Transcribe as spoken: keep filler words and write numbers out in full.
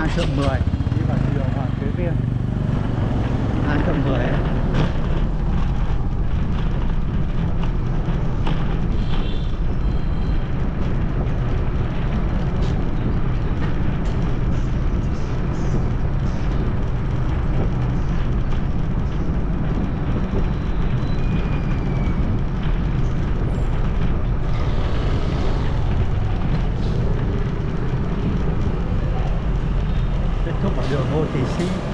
hai triệu mười đi vào chiều Hoàng Kế Viên hai triệu mười. Kết thúc ở đường Ngô Thị Sĩ.